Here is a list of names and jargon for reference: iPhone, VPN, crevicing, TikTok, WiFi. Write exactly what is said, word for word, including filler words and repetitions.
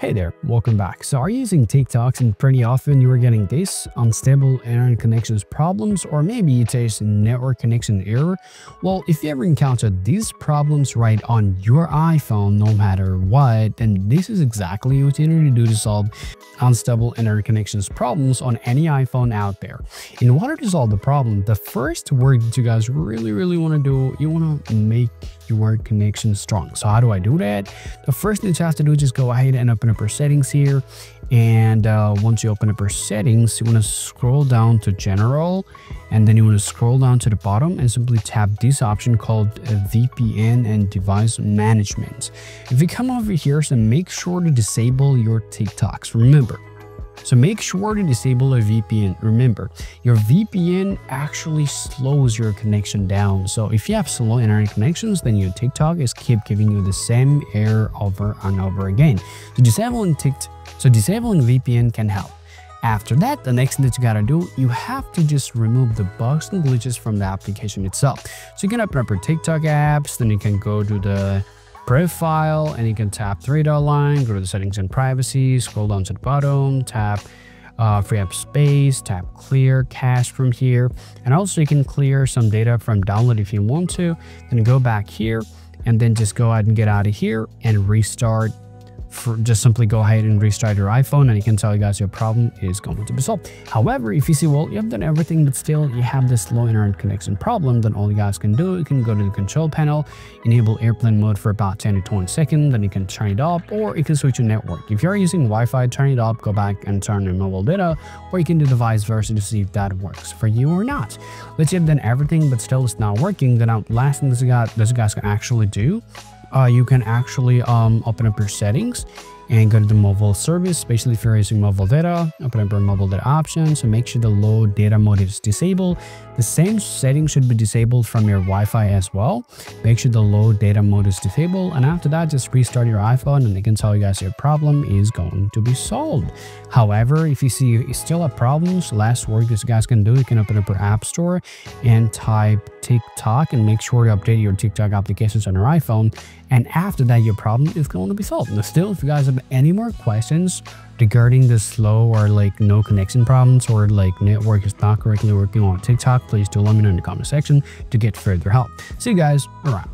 Hey there, welcome back. So are you using TikToks and pretty often you are getting this unstable internet connections problems, or maybe it says network connection error? Well, if you ever encounter these problems right on your iPhone, no matter what, then this is exactly what you need to do to solve unstable internet connections problems on any iPhone out there. In order to solve the problem, the first work that you guys really, really want to do, you want to make your connection strong. So how do I do that? The first thing you have to do is just go ahead and open up our settings here, and uh, once you open up our settings, you want to scroll down to general, and then you want to scroll down to the bottom and simply tap this option called V P N and device management. If you come over here, so make sure to disable your TikToks. Remember, so make sure to disable a V P N. Remember, your V P N actually slows your connection down. So if you have slow internet connections, then your TikTok is keep giving you the same error over and over again. So disabling TikTok, so disabling V P N can help. After that, the next thing that you gotta do, you have to just remove the bugs and glitches from the application itself. So you can open up your TikTok apps, then you can go to the profile and you can tap three dot line, go to the settings and privacy, scroll down to the bottom, tap uh, free up space, tap clear cache from here, and also you can clear some data from download if you want to, then go back here and then just go ahead and get out of here and restart. For just simply go ahead and restart your iPhone, and you can tell you guys your problem is going to be solved. However, if you see, well, you have done everything but still you have this low internet connection problem, then all you guys can do, you can go to the control panel, enable airplane mode for about ten to twenty seconds, then you can turn it up, or you can switch your network. If you're using Wi-Fi, turn it up, go back and turn your mobile data, or you can do the vice versa to see if that works for you or not. Let's say you've done everything but still it's not working, then the last thing this guy, this guys can actually do, Uh, you can actually um, open up your settings and go to the mobile service, especially if you're using mobile data. Open up your mobile data option, so make sure the low data mode is disabled. The same setting should be disabled from your Wi-Fi as well. Make sure the low data mode is disabled, and after that just restart your iPhone and they can tell you guys your problem is going to be solved. However, if you see you still have problems, last work this guys can do, you can open up your app store and type TikTok and make sure to update your TikTok applications on your iPhone, and after that your problem is going to be solved. Now still, if you guys have any more questions regarding the slow or like no connection problems, or like network is not correctly working on TikTok, please do let me know in the comment section to get further help. See you guys around.